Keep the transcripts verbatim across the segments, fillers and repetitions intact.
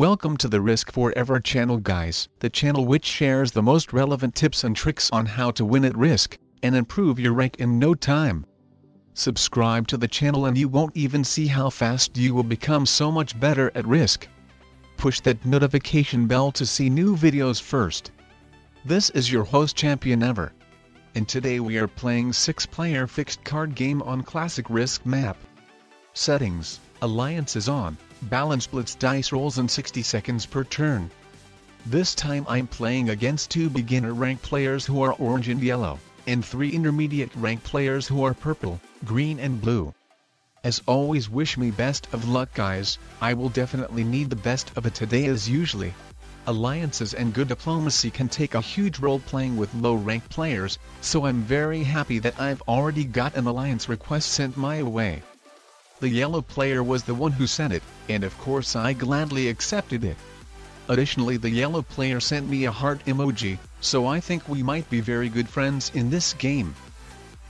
Welcome to the Risk forever channel, guys, the channel which shares the most relevant tips and tricks on how to win at risk and improve your rank in no time. Subscribe to the channel and you won't even see how fast you will become so much better at risk. Push that notification bell to see new videos first. This is your host, Risk forever, and today we are playing six player fixed card game on classic Risk map. Settings, Alliance is on. Balance splits dice rolls in sixty seconds per turn. This time I'm playing against two beginner rank players who are orange and yellow, and three intermediate rank players who are purple, green and blue. As always, wish me best of luck, guys. I will definitely need the best of it today, as usually. Alliances and good diplomacy can take a huge role playing with low rank players, so I'm very happy that I've already got an alliance request sent my way. The yellow player was the one who sent it, and of course I gladly accepted it. Additionally, the yellow player sent me a heart emoji, so I think we might be very good friends in this game.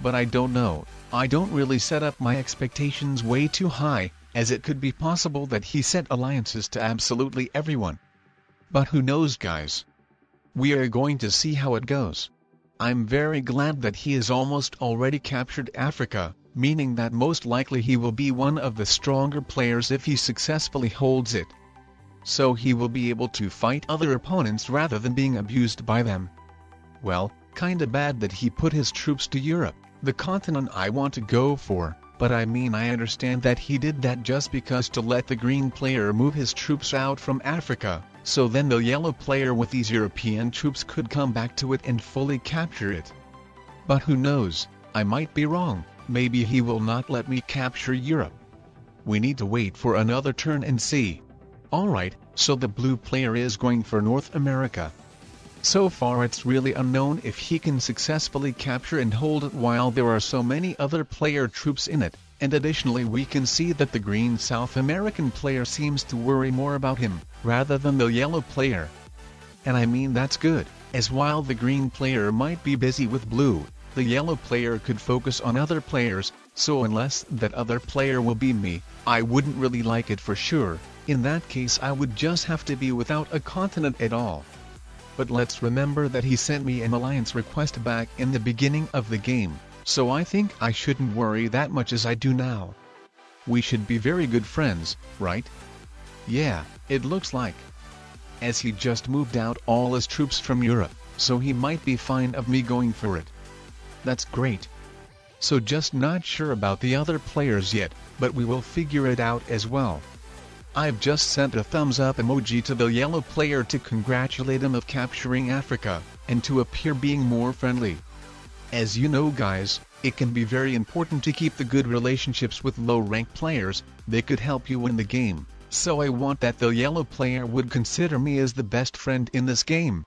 But I don't know, I don't really set up my expectations way too high, as it could be possible that he sent alliances to absolutely everyone. But who knows, guys? We are going to see how it goes. I'm very glad that he has almost already captured Africa, meaning that most likely he will be one of the stronger players if he successfully holds it. So he will be able to fight other opponents rather than being abused by them. Well, kinda bad that he put his troops to Europe, the continent I want to go for, but I mean, I understand that he did that just because to let the green player move his troops out from Africa, so then the yellow player with these European troops could come back to it and fully capture it. But who knows, I might be wrong. Maybe he will not let me capture Europe. We need to wait for another turn and see. Alright, so the blue player is going for North America. So far it's really unknown if he can successfully capture and hold it while there are so many other player troops in it, and additionally we can see that the green South American player seems to worry more about him, rather than the yellow player. And I mean, that's good, as while the green player might be busy with blue, the yellow player could focus on other players, so unless that other player will be me, I wouldn't really like it for sure. In that case I would just have to be without a continent at all. But let's remember that he sent me an alliance request back in the beginning of the game, so I think I shouldn't worry that much as I do now. We should be very good friends, right? Yeah, it looks like. As he just moved out all his troops from Europe, so he might be fine of me going for it. That's great. So just not sure about the other players yet, but we will figure it out as well. I've just sent a thumbs up emoji to the yellow player to congratulate him of capturing Africa, and to appear being more friendly. As you know, guys, it can be very important to keep the good relationships with low rank players. They could help you win the game, so I want that the yellow player would consider me as the best friend in this game.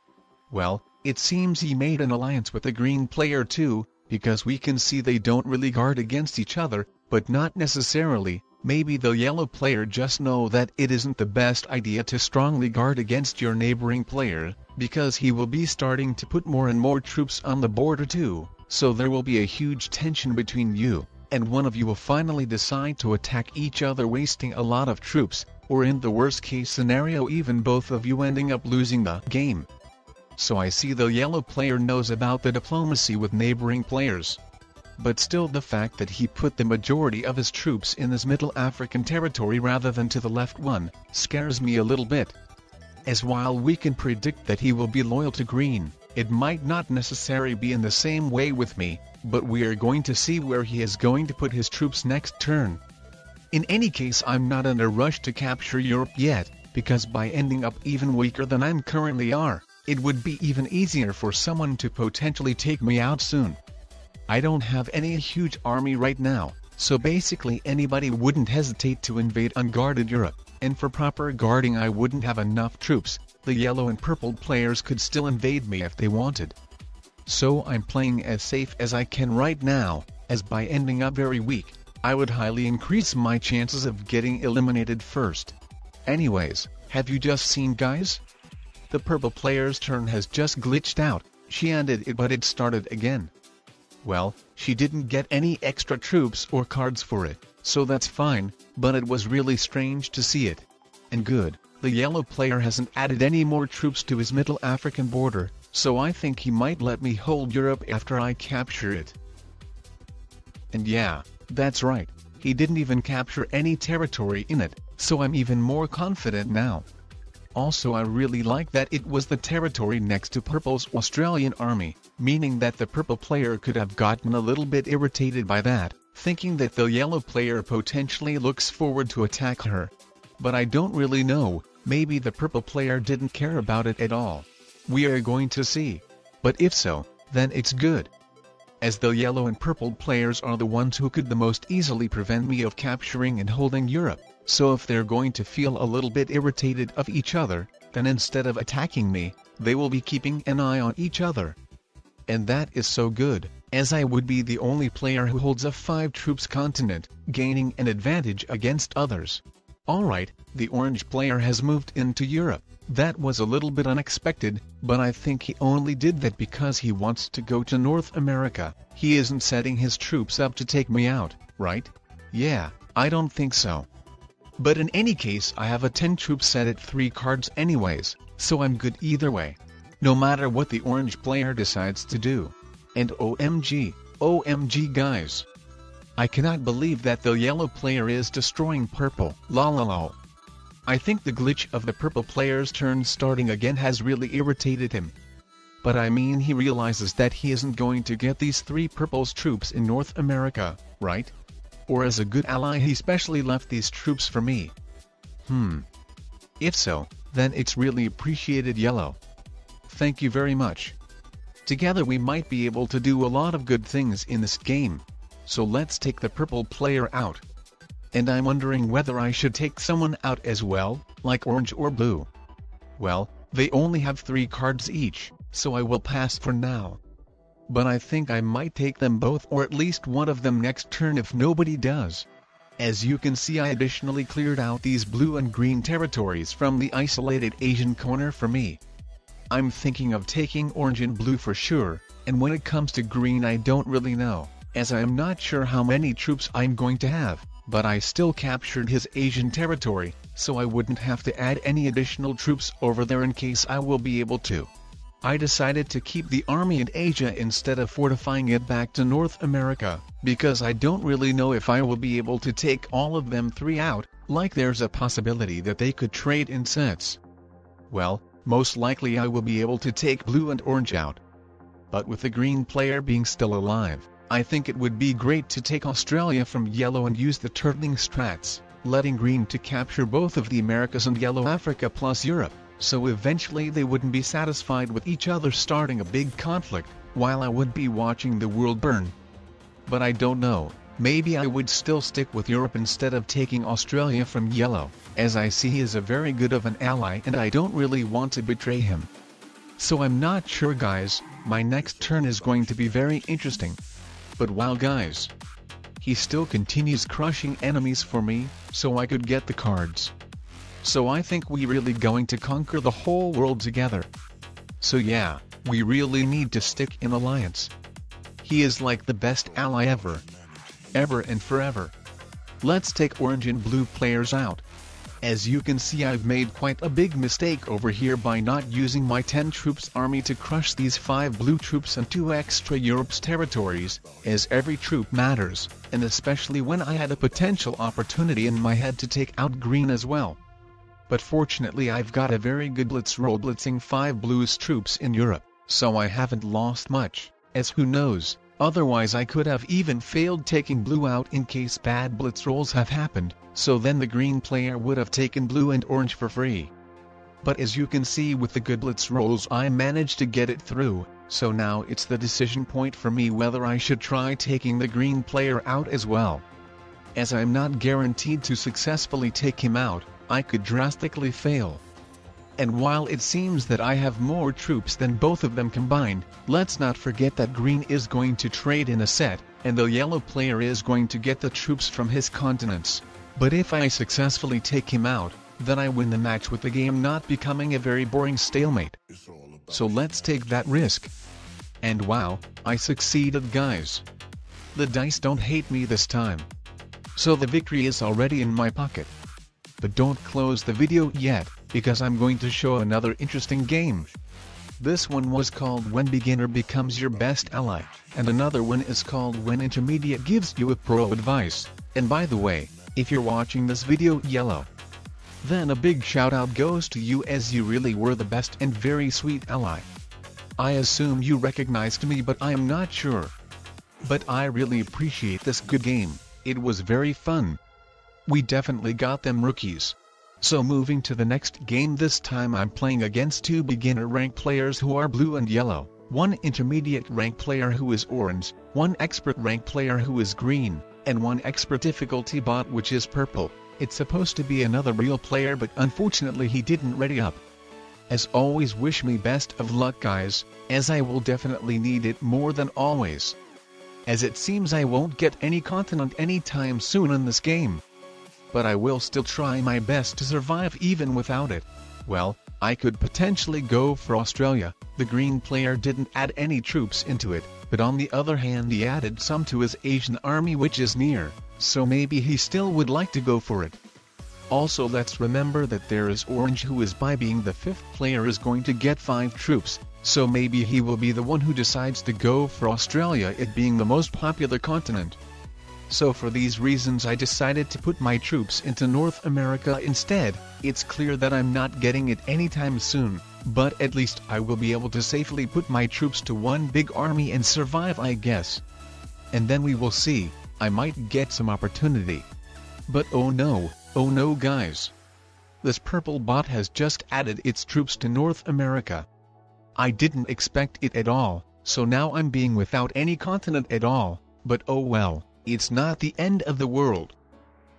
Well, it seems he made an alliance with the green player too, because we can see they don't really guard against each other, but not necessarily. Maybe the yellow player just know that it isn't the best idea to strongly guard against your neighboring player, because he will be starting to put more and more troops on the border too, so there will be a huge tension between you, and one of you will finally decide to attack each other, wasting a lot of troops, or in the worst case scenario even both of you ending up losing the game. So I see the yellow player knows about the diplomacy with neighboring players. But still, the fact that he put the majority of his troops in this Middle African territory rather than to the left one, scares me a little bit. As while we can predict that he will be loyal to green, it might not necessarily be in the same way with me, but we are going to see where he is going to put his troops next turn. In any case, I'm not in a rush to capture Europe yet, because by ending up even weaker than I'm currently are, it would be even easier for someone to potentially take me out soon. I don't have any huge army right now, so basically anybody wouldn't hesitate to invade unguarded Europe, and for proper guarding I wouldn't have enough troops. The yellow and purple players could still invade me if they wanted. So I'm playing as safe as I can right now, as by ending up very weak, I would highly increase my chances of getting eliminated first. Anyways, have you just seen, guys? The purple player's turn has just glitched out. She ended it but it started again. Well, she didn't get any extra troops or cards for it, so that's fine, but it was really strange to see it. And good, The yellow player hasn't added any more troops to his Middle African border, so I think he might let me hold Europe after I capture it. And yeah, that's right, he didn't even capture any territory in it, so I'm even more confident now. Also, I really like that it was the territory next to Purple's Australian army, meaning that the purple player could have gotten a little bit irritated by that, thinking that the yellow player potentially looks forward to attack her. But I don't really know, maybe the purple player didn't care about it at all. We are going to see. But if so, then it's good. As the yellow and purple players are the ones who could the most easily prevent me of capturing and holding Europe, so if they're going to feel a little bit irritated of each other, then instead of attacking me, they will be keeping an eye on each other. And that is so good, as I would be the only player who holds a five troops continent, gaining an advantage against others. Alright, the orange player has moved into Europe. That was a little bit unexpected, but I think he only did that because he wants to go to North America. He isn't setting his troops up to take me out, right? Yeah, I don't think so. But in any case, I have a ten troop set at three cards anyways, so I'm good either way. No matter what the orange player decides to do. And O M G, O M G guys. I cannot believe that the yellow player is destroying purple. La la la. I think the glitch of the purple player's turn starting again has really irritated him. But I mean, he realizes that he isn't going to get these three purple's troops in North America, right? Or as a good ally he specially left these troops for me. Hmm. If so, then it's really appreciated, yellow. Thank you very much. Together we might be able to do a lot of good things in this game. So let's take the purple player out. And I'm wondering whether I should take someone out as well, like orange or blue. Well, they only have three cards each, so I will pass for now. But I think I might take them both, or at least one of them next turn if nobody does. As you can see, I additionally cleared out these blue and green territories from the isolated Asian corner for me. I'm thinking of taking orange and blue for sure, and when it comes to green I don't really know, as I am not sure how many troops I'm going to have. But I still captured his Asian territory, so I wouldn't have to add any additional troops over there in case I will be able to. I decided to keep the army in Asia instead of fortifying it back to North America, because I don't really know if I will be able to take all of them three out, like there's a possibility that they could trade in sets. Well, most likely I will be able to take blue and orange out. But with the green player being still alive, I think it would be great to take Australia from yellow and use the turtling strats, letting green to capture both of the Americas and yellow Africa plus Europe, so eventually they wouldn't be satisfied with each other starting a big conflict, while I would be watching the world burn. But I don't know, maybe I would still stick with Europe instead of taking Australia from yellow, as I see he is a very good of an ally and I don't really want to betray him. So I'm not sure, guys. My next turn is going to be very interesting. But wow, guys, he still continues crushing enemies for me, so I could get the cards. So I think we really going to conquer the whole world together. So yeah, we really need to stick in alliance. He is like the best ally ever. Ever and forever. Let's take orange and blue players out. As you can see, I've made quite a big mistake over here by not using my ten troops army to crush these five blue troops and two extra Europe's territories, as every troop matters, and especially when I had a potential opportunity in my head to take out green as well. But fortunately I've got a very good blitz roll blitzing five blues troops in Europe, so I haven't lost much, as who knows, otherwise I could have even failed taking blue out in case bad blitz rolls have happened. So then the green player would have taken blue and orange for free. But as you can see, with the good blitz rolls I managed to get it through, so now it's the decision point for me whether I should try taking the green player out as well. As I'm not guaranteed to successfully take him out, I could drastically fail. And while it seems that I have more troops than both of them combined, let's not forget that green is going to trade in a set, and the yellow player is going to get the troops from his continents. But if I successfully take him out, then I win the match, with the game not becoming a very boring stalemate. So let's take that risk. And wow, I succeeded, guys. The dice don't hate me this time. So the victory is already in my pocket. But don't close the video yet, because I'm going to show another interesting game. This one was called When Beginner Becomes Your Best Ally, and another one is called When Intermediate Gives You a Pro Advice. And by the way, if you're watching this video yellow, then a big shout out goes to you, as you really were the best and very sweet ally. I assume you recognized me, but I am not sure. But I really appreciate this good game, it was very fun. We definitely got them rookies. So moving to the next game, this time I'm playing against two beginner rank players who are blue and yellow, one intermediate rank player who is orange, one expert rank player who is green, and one expert difficulty bot which is purple. It's supposed to be another real player, but unfortunately he didn't ready up. As always, wish me best of luck guys, as I will definitely need it more than always. As it seems I won't get any continent anytime soon in this game. But I will still try my best to survive even without it. Well, I could potentially go for Australia. The green player didn't add any troops into it, but on the other hand he added some to his Asian army which is near, so maybe he still would like to go for it. Also let's remember that there is orange who is, by being the fifth player, is going to get five troops, so maybe he will be the one who decides to go for Australia, it being the most popular continent. So for these reasons I decided to put my troops into North America instead. It's clear that I'm not getting it anytime soon, but at least I will be able to safely put my troops to one big army and survive, I guess. And then we will see, I might get some opportunity. But oh no, oh no guys. This purple bot has just added its troops to North America. I didn't expect it at all, so now I'm being without any continent at all, but oh well. It's not the end of the world.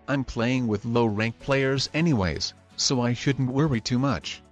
I'm playing with low rank players anyways, so I shouldn't worry too much.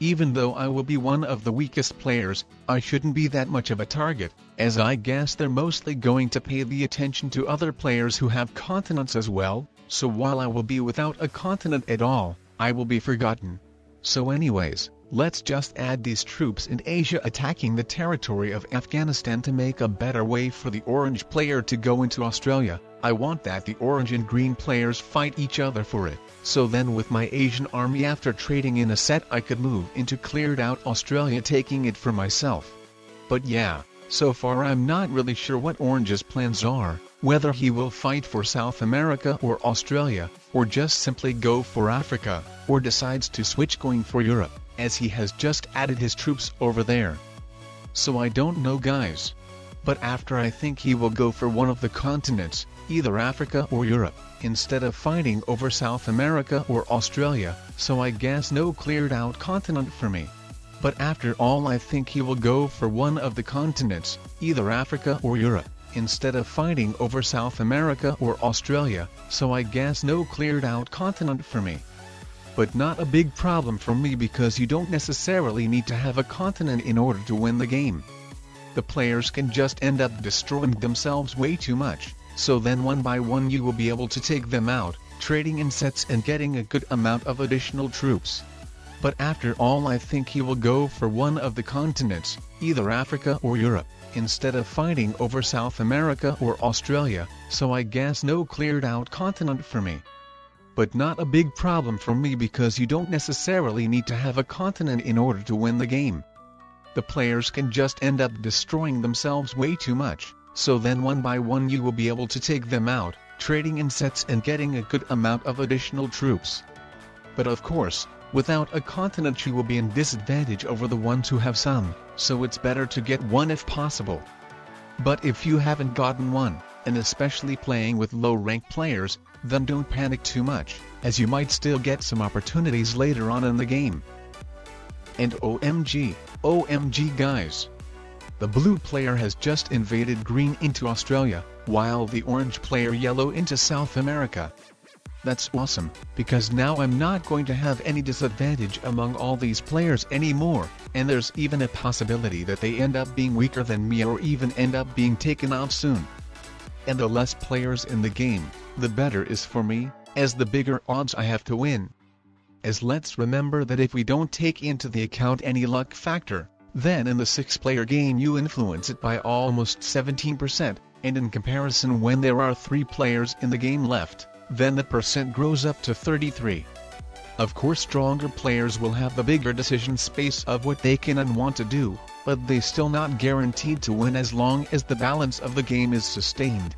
Even though I will be one of the weakest players, I shouldn't be that much of a target, as I guess they're mostly going to pay the attention to other players who have continents as well, so while I will be without a continent at all, I will be forgotten. So anyways, let's just add these troops in Asia attacking the territory of Afghanistan to make a better way for the orange player to go into Australia. I want that the orange and green players fight each other for it, so then with my Asian army after trading in a set I could move into cleared out Australia, taking it for myself. But yeah, so far I'm not really sure what Orange's plans are, whether he will fight for South America or Australia, or just simply go for Africa, or decides to switch going for Europe, as he has just added his troops over there. So I don't know guys. But after I think he will go for one of the continents, either Africa or Europe, instead of fighting over South America or Australia, so I guess no cleared out continent for me. But after all I think he will go for one of the continents, either Africa or Europe, instead of fighting over South America or Australia, so I guess no cleared out continent for me. But not a big problem for me, because you don't necessarily need to have a continent in order to win the game. The players can just end up destroying themselves way too much, so then one by one you will be able to take them out, trading in sets and getting a good amount of additional troops. But after all I think he will go for one of the continents, either Africa or Europe, instead of fighting over South America or Australia, so I guess no cleared out continent for me. But not a big problem for me, because you don't necessarily need to have a continent in order to win the game. The players can just end up destroying themselves way too much, so then one by one you will be able to take them out, trading in sets and getting a good amount of additional troops. But of course, without a continent you will be in disadvantage over the ones who have some, so it's better to get one if possible. But if you haven't gotten one, and especially playing with low rank players, then don't panic too much, as you might still get some opportunities later on in the game. And O M G, O M G guys! The blue player has just invaded green into Australia, while the orange player yellow into South America. That's awesome, because now I'm not going to have any disadvantage among all these players anymore, and there's even a possibility that they end up being weaker than me or even end up being taken off soon. And the less players in the game, the better is for me, as the bigger odds I have to win. As let's remember that if we don't take into the account any luck factor, then in the six player game you influence it by almost seventeen percent, and in comparison when there are three players in the game left, then the percent grows up to thirty-three. Of course, stronger players will have the bigger decision space of what they can and want to do, but they still not guaranteed to win as long as the balance of the game is sustained.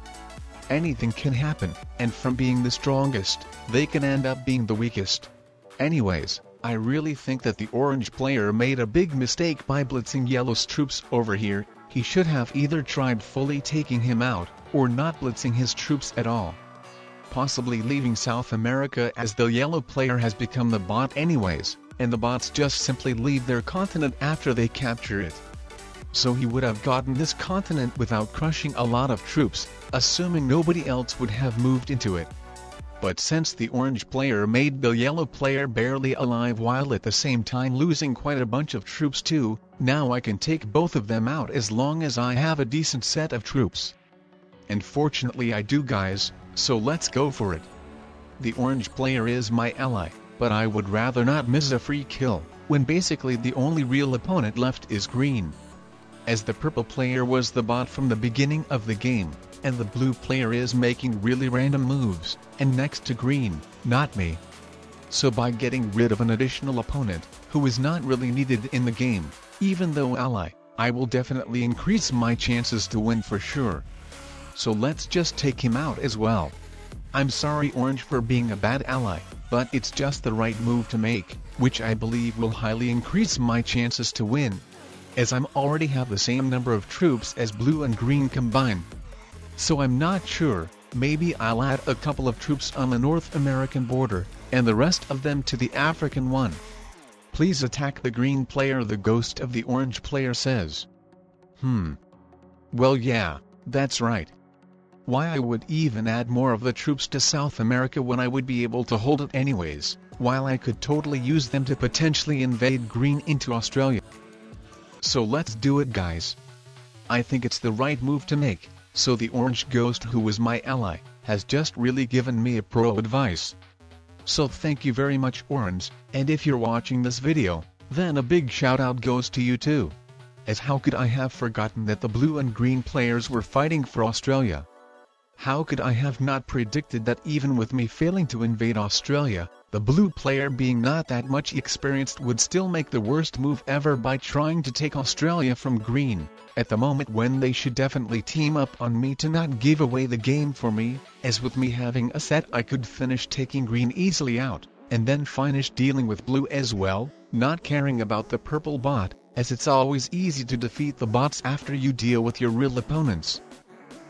Anything can happen, and from being the strongest, they can end up being the weakest. Anyways, I really think that the orange player made a big mistake by blitzing yellow's troops over here. He should have either tried fully taking him out, or not blitzing his troops at all. Possibly leaving South America, as the yellow player has become the bot anyways, and the bots just simply leave their continent after they capture it. So he would have gotten this continent without crushing a lot of troops, assuming nobody else would have moved into it. But since the orange player made the yellow player barely alive while at the same time losing quite a bunch of troops too, now I can take both of them out as long as I have a decent set of troops. And fortunately I do, guys, so let's go for it. The orange player is my ally, but I would rather not miss a free kill, when basically the only real opponent left is green. As the purple player was the bot from the beginning of the game, and the blue player is making really random moves, and next to green, not me. So by getting rid of an additional opponent, who is not really needed in the game, even though ally, I will definitely increase my chances to win for sure. So let's just take him out as well. I'm sorry orange for being a bad ally, but it's just the right move to make, which I believe will highly increase my chances to win, as I'm already have the same number of troops as blue and green combined. So I'm not sure, maybe I'll add a couple of troops on the North American border, and the rest of them to the African one. Please attack the green player, the ghost of the orange player says. Hmm. Well yeah, that's right. Why I would even add more of the troops to South America when I would be able to hold it anyways, while I could totally use them to potentially invade green into Australia. So let's do it, guys. I think it's the right move to make, so the orange ghost, who was my ally, has just really given me a pro advice. So thank you very much orange, and if you're watching this video, then a big shout out goes to you too. As how could I have forgotten that the blue and green players were fighting for Australia? How could I have not predicted that even with me failing to invade Australia, the blue player being not that much experienced would still make the worst move ever by trying to take Australia from green, at the moment when they should definitely team up on me to not give away the game for me, as with me having a set I could finish taking green easily out, and then finish dealing with blue as well, not caring about the purple bot, as it's always easy to defeat the bots after you deal with your real opponents.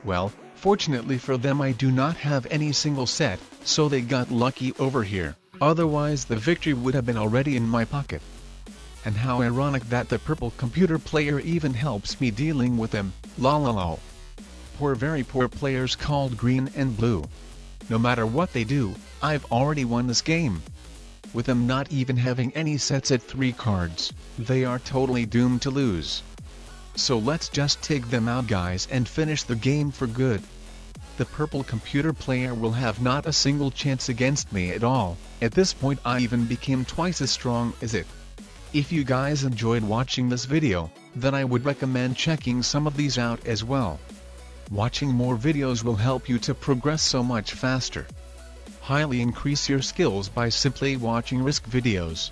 Well, fortunately for them I do not have any single set, so they got lucky over here, otherwise the victory would have been already in my pocket. And how ironic that the purple computer player even helps me dealing with them, la la la. Poor, very poor players called green and blue. No matter what they do, I've already won this game. With them not even having any sets at three cards, they are totally doomed to lose. So let's just take them out, guys, and finish the game for good. The purple computer player will have not a single chance against me at all. At this point I even became twice as strong as it. If you guys enjoyed watching this video, then I would recommend checking some of these out as well. Watching more videos will help you to progress so much faster. Highly increase your skills by simply watching Risk videos.